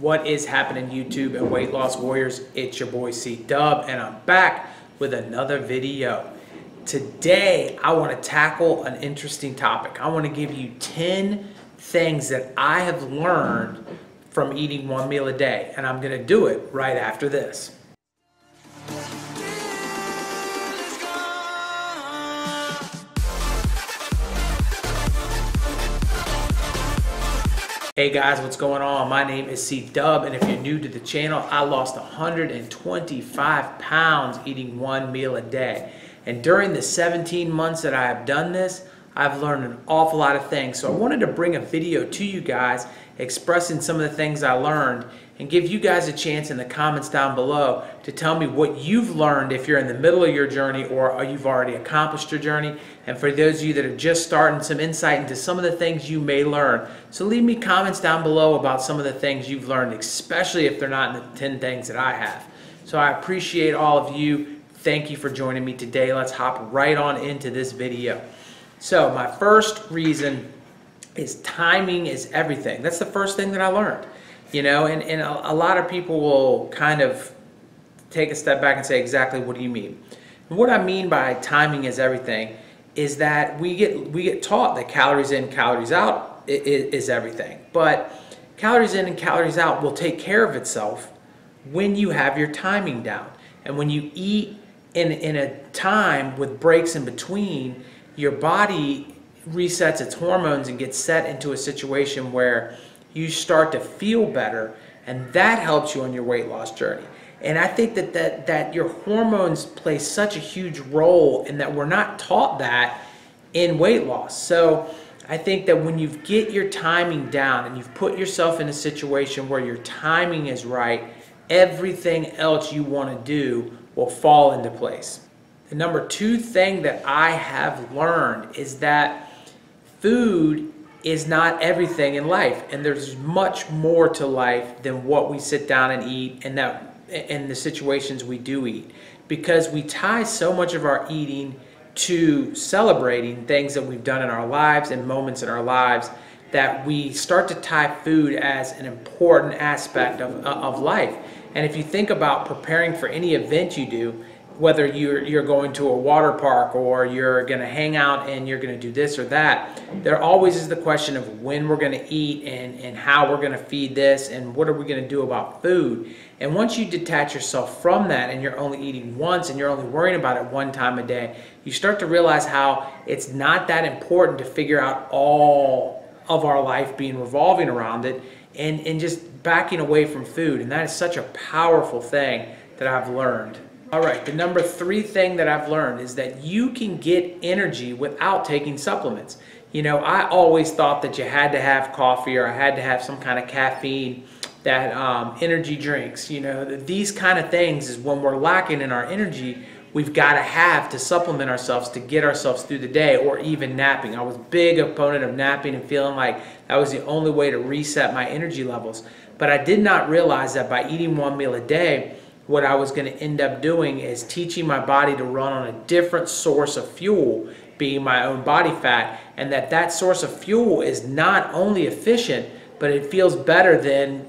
What is happening, YouTube and Weight Loss Warriors? It's your boy C Dub, and I'm back with another video. Today, I want to tackle an interesting topic. I want to give you 10 things that I have learned from eating one meal a day, and I'm going to do it right after this. Hey guys, what's going on? My name is C Dub, and if you're new to the channel, I lost 125 pounds eating one meal a day. And during the 17 months that I have done this, I've learned an awful lot of things. So I wanted to bring a video to you guys expressing some of the things I learned and give you guys a chance in the comments down below to tell me what you've learned if you're in the middle of your journey or you've already accomplished your journey. And for those of you that are just starting, some insight into some of the things you may learn. So leave me comments down below about some of the things you've learned, especially if they're not in the 10 things that I have. So I appreciate all of you. Thank you for joining me today. Let's hop right on into this video. So my first reason is timing is everything. That's the first thing that I learned, you know, and a lot of people will kind of take a step back and say, exactly what do you mean? And what I mean by timing is everything is that we get taught that calories in, calories out is everything. But calories in and calories out will take care of itself when you have your timing down. And when you eat in a time with breaks in between, your body resets its hormones and gets set into a situation where you start to feel better, and that helps you on your weight loss journey. And I think that your hormones play such a huge role, and that we're not taught that in weight loss. So I think that when you get your timing down and you've put yourself in a situation where your timing is right, everything else you want to do will fall into place. The number two thing that I have learned is that food is not everything in life, and there's much more to life than what we sit down and eat, and that in the situations we do eat, because we tie so much of our eating to celebrating things that we've done in our lives and moments in our lives that we start to tie food as an important aspect of life. And if you think about preparing for any event you do, whether you're going to a water park or you're gonna hang out and you're gonna do this or that, there always is the question of when we're gonna eat and how we're gonna feed this and what are we gonna do about food. And once you detach yourself from that and you're only eating once and you're only worrying about it one time a day, you start to realize how it's not that important to figure out all of our life being revolving around it and just backing away from food. And that is such a powerful thing that I've learned. All right, the number three thing that I've learned is that you can get energy without taking supplements. You know, I always thought that you had to have coffee or I had to have some kind of caffeine, that energy drinks, you know, these kind of things is when we're lacking in our energy, we've got to have to supplement ourselves to get ourselves through the day, or even napping. I was a big opponent of napping and feeling like that was the only way to reset my energy levels. But I did not realize that by eating one meal a day, what I was going to end up doing is teaching my body to run on a different source of fuel, being my own body fat, and that source of fuel is not only efficient, but it feels better than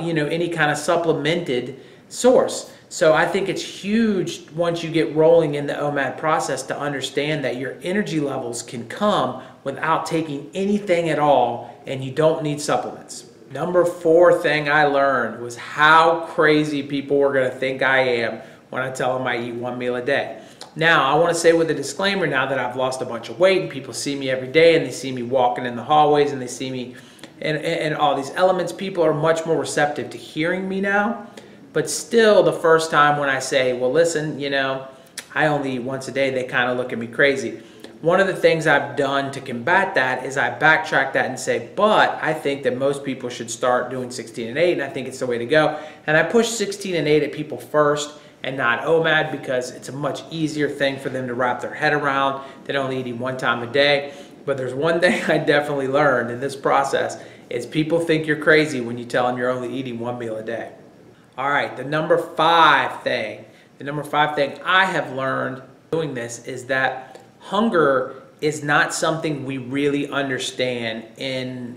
you know, any kind of supplemented source. So I think it's huge once you get rolling in the OMAD process to understand that your energy levels can come without taking anything at all, and you don't need supplements. Number four thing I learned was how crazy people were going to think I am when I tell them I eat one meal a day. Now, I want to say with a disclaimer, now that I've lost a bunch of weight and people see me every day and they see me walking in the hallways and they see me and all these elements, people are much more receptive to hearing me now. But still, the first time when I say, well, listen, you know, I only eat once a day, they kind of look at me crazy. One of the things I've done to combat that is I backtrack that and say, but I think that most people should start doing 16 and 8, and I think it's the way to go. And I push 16 and 8 at people first and not OMAD, because it's a much easier thing for them to wrap their head around than only eating one time a day. But there's one thing I definitely learned in this process is people think you're crazy when you tell them you're only eating one meal a day. All right, the number five thing I have learned doing this is that hunger is not something we really understand in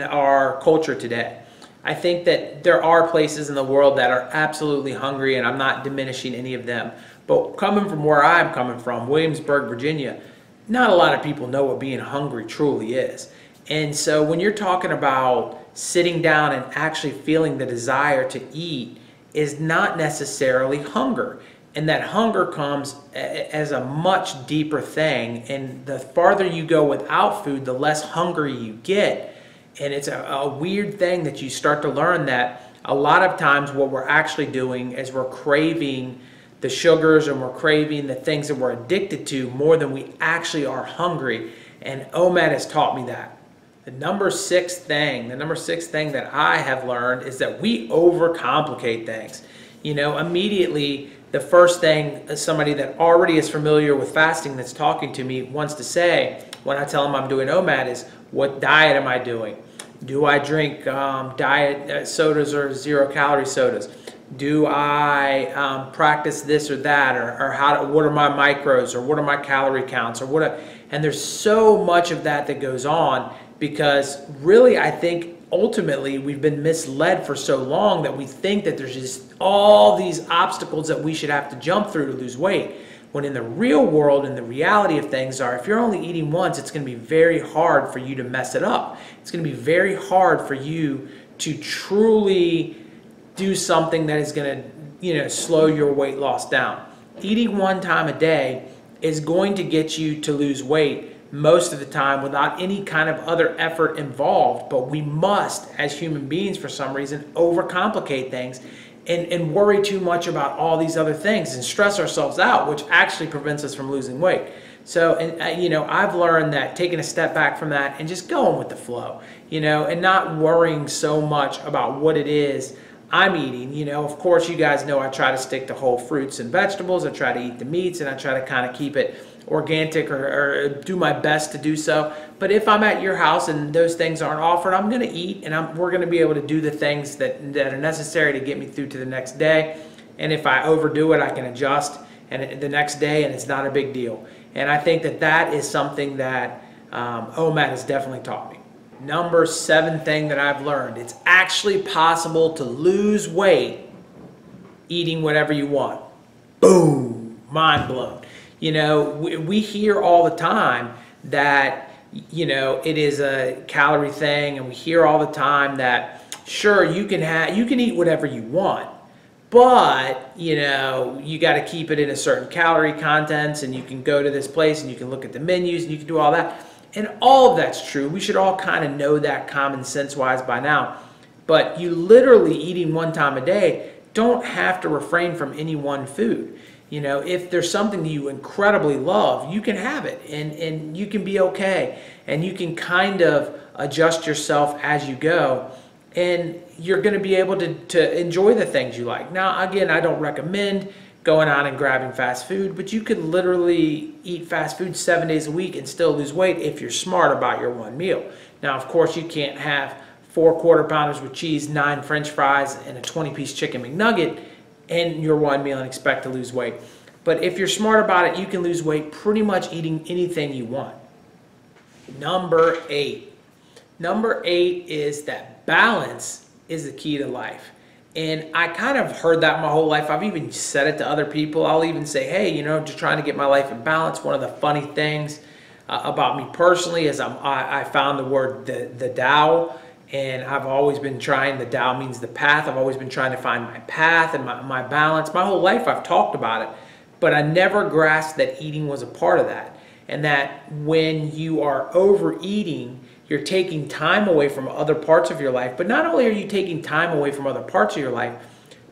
our culture today. I think that there are places in the world that are absolutely hungry, and I'm not diminishing any of them. But coming from where I'm coming from, Williamsburg, Virginia, not a lot of people know what being hungry truly is. And so when you're talking about sitting down and actually feeling the desire to eat is not necessarily hunger. And that hunger comes as a much deeper thing. And the farther you go without food, the less hungry you get. And it's a weird thing that you start to learn that a lot of times what we're actually doing is we're craving the sugars, and we're craving the things that we're addicted to more than we actually are hungry. And OMAD has taught me that. The number six thing that I have learned is that we overcomplicate things. You know, immediately the first thing somebody that already is familiar with fasting that's talking to me wants to say when I tell them I'm doing OMAD is, what diet am I doing? Do I drink diet sodas or zero-calorie sodas? Do I practice this or that, or what are my micros, or what are my calorie counts, or what? And there's so much of that goes on, because really I think ultimately we've been misled for so long that we think that there's just all these obstacles that we should have to jump through to lose weight. When in the real world and the reality of things are, if you're only eating once, it's going to be very hard for you to mess it up. It's going to be very hard for you to truly do something that is going to, you know, slow your weight loss down. Eating one time a day is going to get you to lose weight most of the time without any kind of other effort involved. But we must, as human beings, for some reason, overcomplicate things and worry too much about all these other things and stress ourselves out, which actually prevents us from losing weight. So, you know, I've learned that taking a step back from that and just going with the flow, you know, and not worrying so much about what it is I'm eating. You know, of course, you guys know I try to stick to whole fruits and vegetables. I try to eat the meats, and I try to kind of keep it organic, or do my best to do so. But if I'm at your house and those things aren't offered, I'm going to eat, and we're going to be able to do the things that are necessary to get me through to the next day. And if I overdo it, I can adjust and the next day, and it's not a big deal. And I think that is something that OMAD has definitely taught me. Number seven thing that I've learned, it's actually possible to lose weight eating whatever you want. Boom, mind blown. You know, we hear all the time that, you know, it is a calorie thing, and we hear all the time that, sure, you can eat whatever you want, but, you know, you got to keep it in a certain calorie contents, and you can go to this place and you can look at the menus and you can do all that. And all of that's true. We should all kind of know that common sense wise by now. But you literally, eating one time a day, don't have to refrain from any one food. You know, if there's something that you incredibly love, you can have it, and you can be okay, and you can kind of adjust yourself as you go, and you're going to be able to enjoy the things you like. Now, again, I don't recommend going on and grabbing fast food, but you could literally eat fast food 7 days a week and still lose weight if you're smart about your one meal. Now, of course, you can't have 4 quarter pounders with cheese, 9 french fries, and a 20-piece chicken McNugget in your one meal and expect to lose weight. But if you're smart about it, you can lose weight pretty much eating anything you want. Number eight is that balance is the key to life. And I kind of heard that my whole life. I've even said it to other people. I'll even say, hey, you know, just trying to get my life in balance. One of the funny things about me personally is I found the word the Tao, and I've always been trying. The Tao means the path. I've always been trying to find my path and my balance. My whole life I've talked about it, but I never grasped that eating was a part of that. And that when you are overeating, you're taking time away from other parts of your life. But not only are you taking time away from other parts of your life,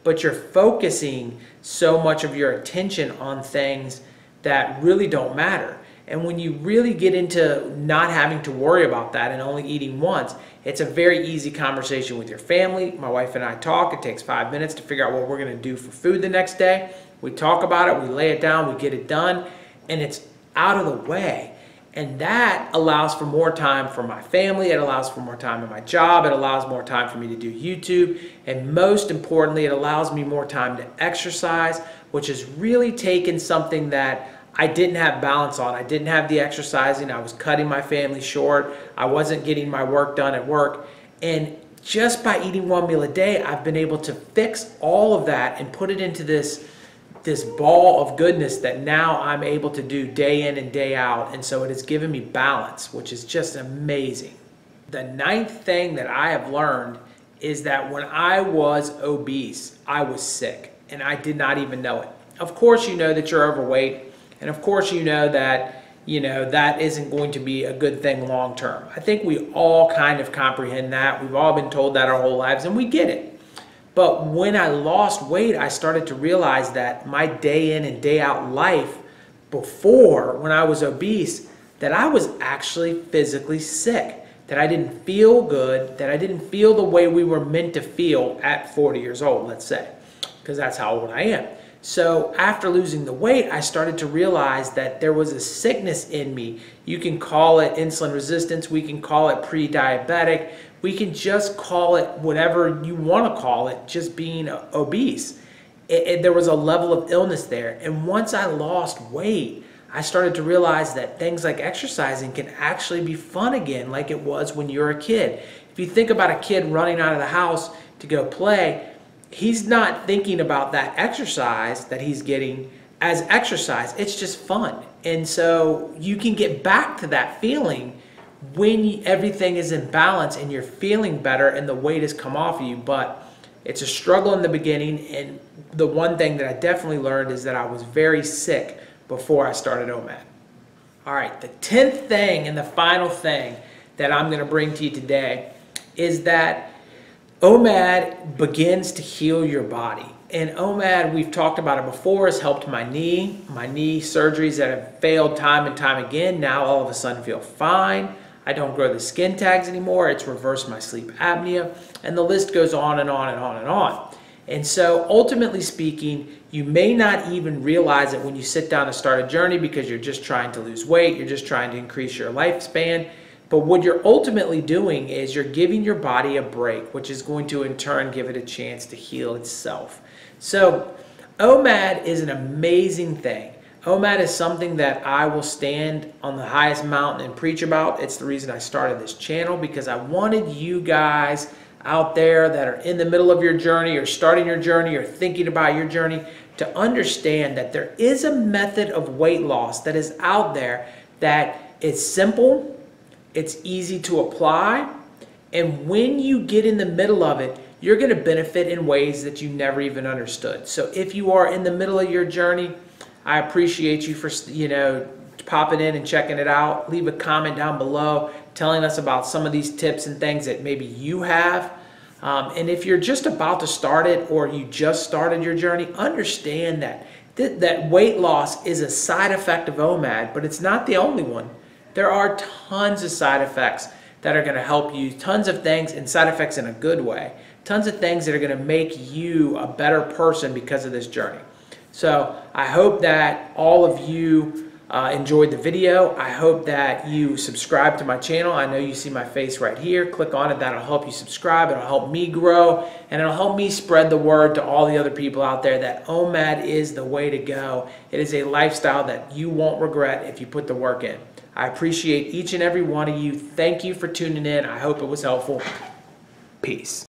but you're focusing so much of your attention on things that really don't matter. And when you really get into not having to worry about that and only eating once, it's a very easy conversation with your family. My wife and I talk. It takes 5 minutes to figure out what we're going to do for food the next day. We talk about it. We lay it down. We get it done. And it's out of the way. And that allows for more time for my family. It allows for more time in my job. It allows more time for me to do YouTube. And most importantly, it allows me more time to exercise, which has really taken something that I didn't have balance on. I didn't have the exercising. I was cutting my family short. I wasn't getting my work done at work. And just by eating one meal a day, I've been able to fix all of that and put it into this ball of goodness that now I'm able to do day in and day out. And so it has given me balance, which is just amazing. The ninth thing that I have learned is that when I was obese, I was sick and I did not even know it. Of course, you know that you're overweight. And of course, you know that, that isn't going to be a good thing long term. I think we all kind of comprehend that. We've all been told that our whole lives and we get it. But when I lost weight, I started to realize that my day in and day out life before, when I was obese, that I was actually physically sick, that I didn't feel good, that I didn't feel the way we were meant to feel at 40 years old, let's say, because that's how old I am. So after losing the weight, I started to realize that there was a sickness in me. You can call it insulin resistance. We can call it pre-diabetic. We can just call it whatever you want to call it, just being obese. There was a level of illness there. And once I lost weight, I started to realize that things like exercising can actually be fun again, like it was when you were a kid. If you think about a kid running out of the house to go play, he's not thinking about that exercise that he's getting as exercise. It's just fun. And so you can get back to that feeling when everything is in balance and you're feeling better and the weight has come off of you. But it's a struggle in the beginning. And the one thing that I definitely learned is that I was very sick before I started OMAD. All right, the 10th thing and the final thing that I'm going to bring to you today is that OMAD begins to heal your body. And OMAD, we've talked about it before, has helped my knee surgeries that have failed time and time again. Now all of a sudden feel fine. I don't grow the skin tags anymore. It's reversed my sleep apnea. And the list goes on and on and on and on. And so ultimately speaking, you may not even realize it when you sit down to start a journey because you're just trying to lose weight. You're just trying to increase your lifespan. But what you're ultimately doing is you're giving your body a break, which is going to in turn give it a chance to heal itself. So OMAD is an amazing thing. OMAD is something that I will stand on the highest mountain and preach about. It's the reason I started this channel, because I wanted you guys out there that are in the middle of your journey or starting your journey or thinking about your journey to understand that there is a method of weight loss that is out there that is simple. It's easy to apply, and when you get in the middle of it, you're going to benefit in ways that you never even understood. So if you are in the middle of your journey, I appreciate you for popping in and checking it out. Leave a comment down below telling us about some of these tips and things that maybe you have. And if you're just about to start it or you just started your journey, understand that that weight loss is a side effect of OMAD, but it's not the only one. There are tons of side effects that are going to help you, tons of things, and side effects in a good way, tons of things that are going to make you a better person because of this journey. So I hope that all of you enjoyed the video. I hope that you subscribe to my channel. I know you see my face right here. Click on it. That'll help you subscribe. It'll help me grow, and it'll help me spread the word to all the other people out there that OMAD is the way to go. It is a lifestyle that you won't regret if you put the work in. I appreciate each and every one of you. Thank you for tuning in. I hope it was helpful. Peace.